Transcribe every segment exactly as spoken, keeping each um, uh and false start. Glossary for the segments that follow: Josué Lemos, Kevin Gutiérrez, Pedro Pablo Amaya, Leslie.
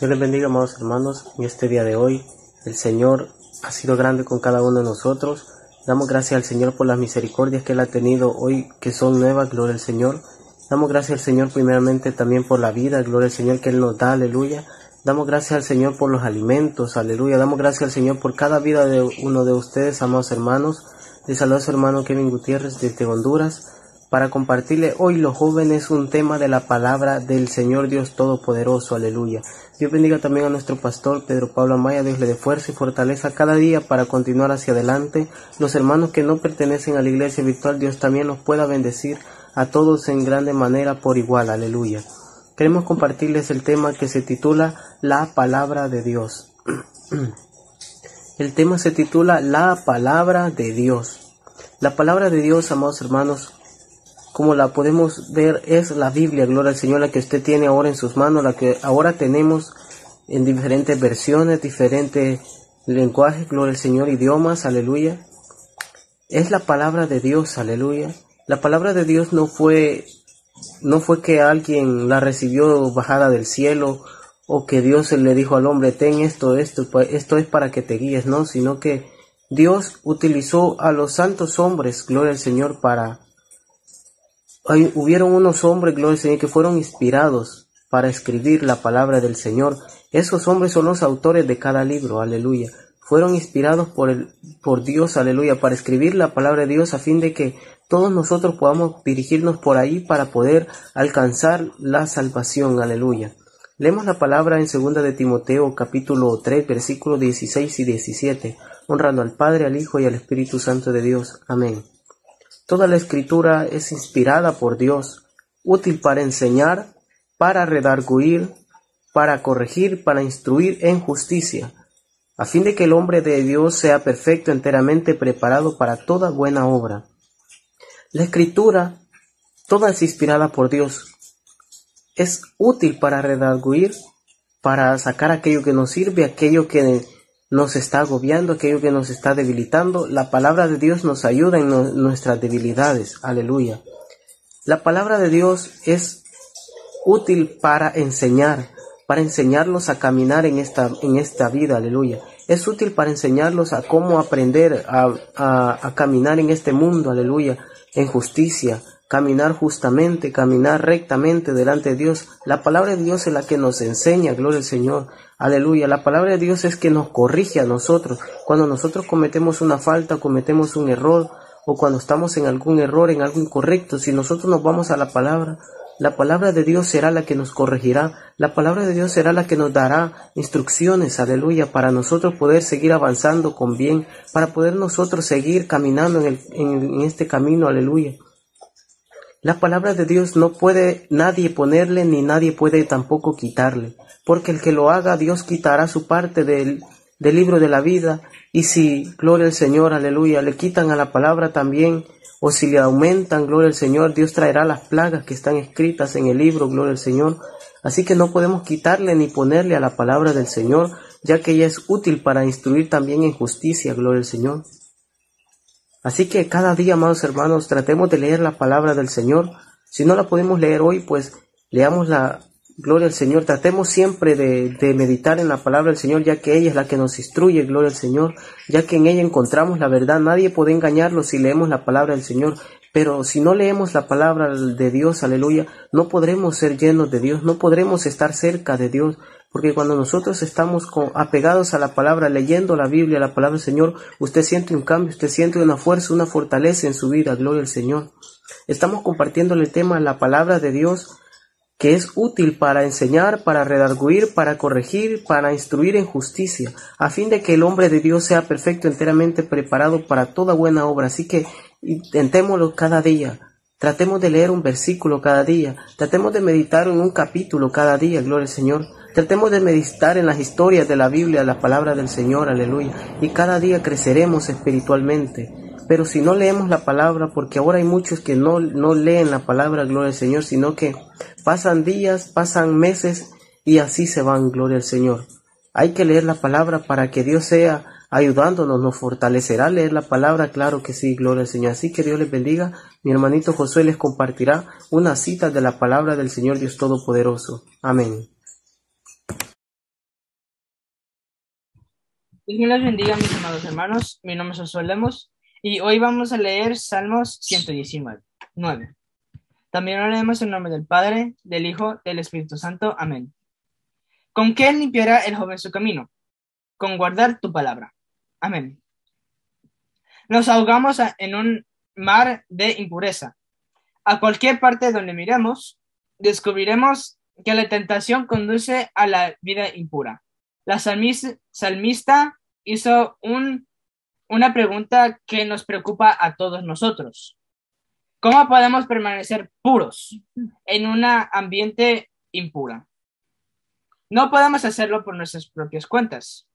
Dios les bendiga, amados hermanos. En este día de hoy, el Señor ha sido grande con cada uno de nosotros. Damos gracias al Señor por las misericordias que Él ha tenido hoy, que son nuevas, gloria al Señor. Damos gracias al Señor primeramente también por la vida, gloria al Señor, que Él nos da, aleluya. Damos gracias al Señor por los alimentos, aleluya. Damos gracias al Señor por cada vida de uno de ustedes, amados hermanos. Les saluda su hermano Kevin Gutiérrez desde Honduras, para compartirle hoy los jóvenes un tema de la palabra del Señor Dios Todopoderoso, aleluya. Dios bendiga también a nuestro pastor Pedro Pablo Amaya. Dios le dé fuerza y fortaleza cada día para continuar hacia adelante. Los hermanos que no pertenecen a la iglesia virtual, Dios también los pueda bendecir a todos en grande manera por igual, aleluya. Queremos compartirles el tema que se titula La Palabra de Dios. El tema se titula La Palabra de Dios. La Palabra de Dios, amados hermanos, como la podemos ver, es la Biblia, gloria al Señor, la que usted tiene ahora en sus manos, la que ahora tenemos en diferentes versiones, diferentes lenguajes, gloria al Señor, idiomas, aleluya. Es la palabra de Dios, aleluya. La palabra de Dios no fue, no fue que alguien la recibió bajada del cielo, o que Dios le dijo al hombre, ten esto, esto, esto es para que te guíes, no, sino que Dios utilizó a los santos hombres, gloria al Señor, para... Hay, hubieron unos hombres, gloria al Señor, que fueron inspirados para escribir la palabra del Señor. Esos hombres son los autores de cada libro, aleluya. Fueron inspirados por, el, por Dios, aleluya, para escribir la palabra de Dios a fin de que todos nosotros podamos dirigirnos por ahí para poder alcanzar la salvación, aleluya. Leemos la palabra en segunda de Timoteo, capítulo tres, versículos dieciséis y diecisiete, honrando al Padre, al Hijo y al Espíritu Santo de Dios. Amén. Toda la Escritura es inspirada por Dios, útil para enseñar, para redarguir, para corregir, para instruir en justicia, a fin de que el hombre de Dios sea perfecto, enteramente preparado para toda buena obra. La Escritura, toda es inspirada por Dios, es útil para redarguir, para sacar aquello que nos sirve, aquello que nos está agobiando, aquello que nos está debilitando. La palabra de Dios nos ayuda en no, nuestras debilidades, aleluya. La palabra de Dios es útil para enseñar, para enseñarlos a caminar en esta, en esta vida, aleluya. Es útil para enseñarlos a cómo aprender a, a, a caminar en este mundo, aleluya, en justicia, caminar justamente, caminar rectamente delante de Dios. La palabra de Dios es la que nos enseña, gloria al Señor, aleluya. La palabra de Dios es que nos corrige a nosotros. Cuando nosotros cometemos una falta, cometemos un error, o cuando estamos en algún error, en algo incorrecto, si nosotros nos vamos a la palabra, la palabra de Dios será la que nos corregirá. La palabra de Dios será la que nos dará instrucciones, aleluya, para nosotros poder seguir avanzando con bien, para poder nosotros seguir caminando en, el, en, en este camino, aleluya. La palabra de Dios no puede nadie ponerle, ni nadie puede tampoco quitarle, porque el que lo haga, Dios quitará su parte del, del libro de la vida. Y si, gloria al Señor, aleluya, le quitan a la palabra también, o si le aumentan, gloria al Señor, Dios traerá las plagas que están escritas en el libro, gloria al Señor. Así que no podemos quitarle ni ponerle a la palabra del Señor, ya que ella es útil para instruir también en justicia, gloria al Señor. Así que cada día, amados hermanos, tratemos de leer la palabra del Señor. Si no la podemos leer hoy, pues leamos la gloria al Señor. Tratemos siempre de, de meditar en la palabra del Señor, ya que ella es la que nos instruye, gloria al Señor, ya que en ella encontramos la verdad. Nadie puede engañarnos si leemos la palabra del Señor. Pero si no leemos la palabra de Dios, aleluya, no podremos ser llenos de Dios, no podremos estar cerca de Dios. Porque cuando nosotros estamos con, apegados a la palabra, leyendo la Biblia, la palabra del Señor, usted siente un cambio, usted siente una fuerza, una fortaleza en su vida, gloria al Señor. Estamos compartiéndole el tema, la palabra de Dios, que es útil para enseñar, para redarguir, para corregir, para instruir en justicia, a fin de que el hombre de Dios sea perfecto, enteramente preparado para toda buena obra. Así que intentémoslo cada día. Tratemos de leer un versículo cada día, tratemos de meditar en un capítulo cada día, gloria al Señor. Tratemos de meditar en las historias de la Biblia, la palabra del Señor, aleluya. Y cada día creceremos espiritualmente. Pero si no leemos la palabra, porque ahora hay muchos que no, no leen la palabra, gloria al Señor, sino que pasan días, pasan meses y así se van, gloria al Señor. Hay que leer la palabra para que Dios sea ayudándonos, nos fortalecerá leer la palabra, claro que sí, gloria al Señor. Así que Dios les bendiga. Mi hermanito Josué les compartirá una cita de la palabra del Señor Dios Todopoderoso. Amén. Dios me los bendiga, mis amados hermanos. Mi nombre es Josué Lemos y hoy vamos a leer Salmos ciento diecinueve. También lo leemos en nombre del Padre, del Hijo, del Espíritu Santo. Amén. ¿Con qué limpiará el joven su camino? Con guardar tu palabra. Amén. Nos ahogamos en un mar de impureza. A cualquier parte donde miremos, descubriremos que la tentación conduce a la vida impura. La salmista hizo un, una pregunta que nos preocupa a todos nosotros. ¿Cómo podemos permanecer puros en un ambiente impuro? No podemos hacerlo por nuestras propias cuentas,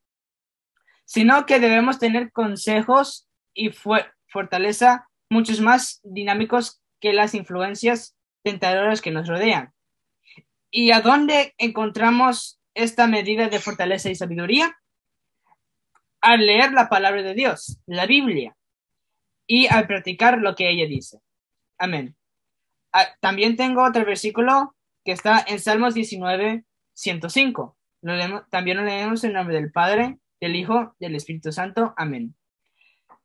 sino que debemos tener consejos y fu- fortaleza muchos más dinámicos que las influencias tentadoras que nos rodean. ¿Y a dónde encontramos esta medida de fortaleza y sabiduría? Al leer la palabra de Dios, la Biblia, y al practicar lo que ella dice. Amén. También tengo otro versículo que está en Salmos diecinueve, ciento cinco. Lo leemos, también lo leemos en nombre del Padre, del Hijo, del Espíritu Santo. Amén.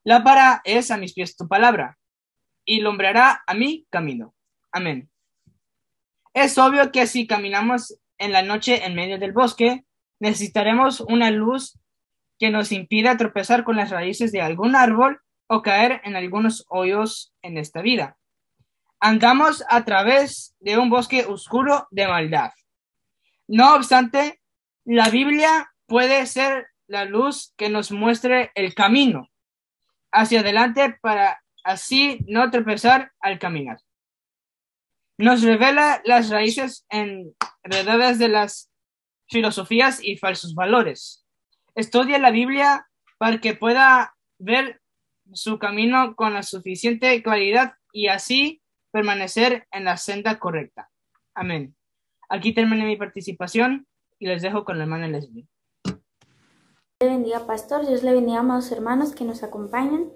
Lámpara es a mis pies tu palabra, y alumbrará a mi camino. Amén. Es obvio que si caminamos en la noche, en medio del bosque, necesitaremos una luz que nos impida tropezar con las raíces de algún árbol o caer en algunos hoyos en esta vida. Andamos a través de un bosque oscuro de maldad. No obstante, la Biblia puede ser la luz que nos muestre el camino hacia adelante para así no tropezar al caminar. Nos revela las raíces enredadas de las filosofías y falsos valores. Estudia la Biblia para que pueda ver su camino con la suficiente claridad y así permanecer en la senda correcta. Amén. Aquí terminé mi participación y les dejo con la hermana Leslie. Dios le bendiga, pastor. Dios le bendiga, amados hermanos que nos acompañan.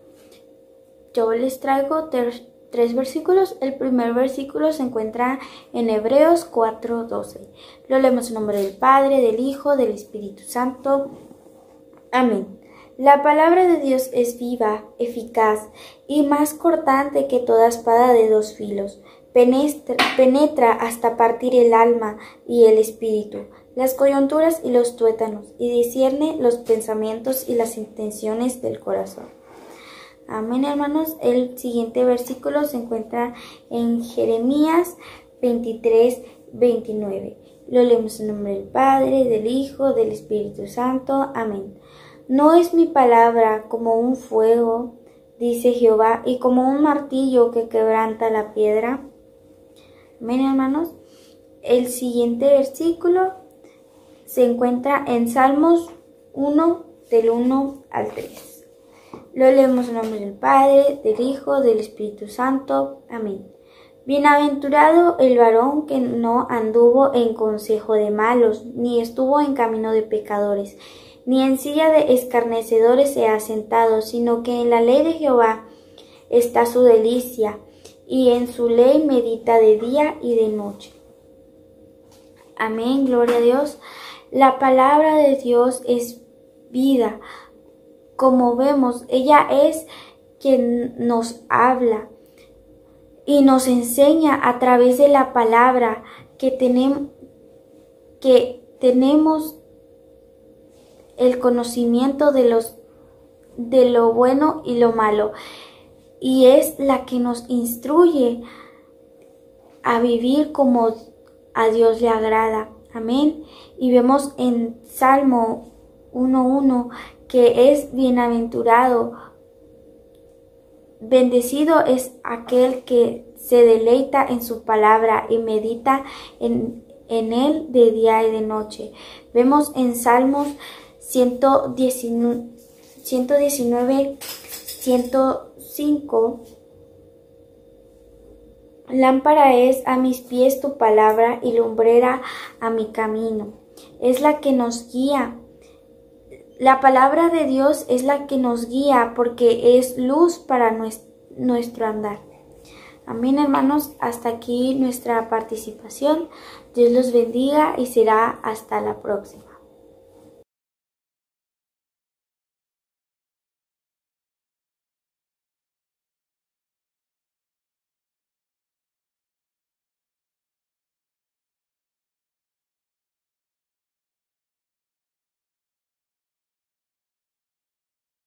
Yo les traigo ter- Tres versículos. El primer versículo se encuentra en Hebreos cuatro doce. Lo leemos en nombre del Padre, del Hijo, del Espíritu Santo. Amén. La palabra de Dios es viva, eficaz y más cortante que toda espada de dos filos. Penetra, penetra hasta partir el alma y el espíritu, las coyunturas y los tuétanos, y discierne los pensamientos y las intenciones del corazón. Amén, hermanos. El siguiente versículo se encuentra en Jeremías veintitrés, veintinueve. Lo leemos en nombre del Padre, del Hijo, del Espíritu Santo. Amén. No es mi palabra como un fuego, dice Jehová, y como un martillo que quebranta la piedra. Amén, hermanos. El siguiente versículo se encuentra en Salmos uno, del uno al tres. Lo leemos en nombre del Padre, del Hijo, del Espíritu Santo. Amén. Bienaventurado el varón que no anduvo en consejo de malos, ni estuvo en camino de pecadores, ni en silla de escarnecedores se ha sentado, sino que en la ley de Jehová está su delicia, y en su ley medita de día y de noche. Amén. Gloria a Dios. La palabra de Dios es vida. Como vemos, ella es quien nos habla y nos enseña a través de la palabra que, tenem, que tenemos el conocimiento de, los, de lo bueno y lo malo. Y es la que nos instruye a vivir como a Dios le agrada. Amén. Y vemos en Salmo uno uno que es bienaventurado, bendecido es aquel que se deleita en su palabra y medita en, en él de día y de noche. Vemos en Salmos ciento diecinueve, ciento cinco, lámpara es a mis pies tu palabra y lumbrera a mi camino. Es la que nos guía. La palabra de Dios es la que nos guía porque es luz para nuestro andar. Amén, hermanos. Hasta aquí nuestra participación. Dios los bendiga y será hasta la próxima.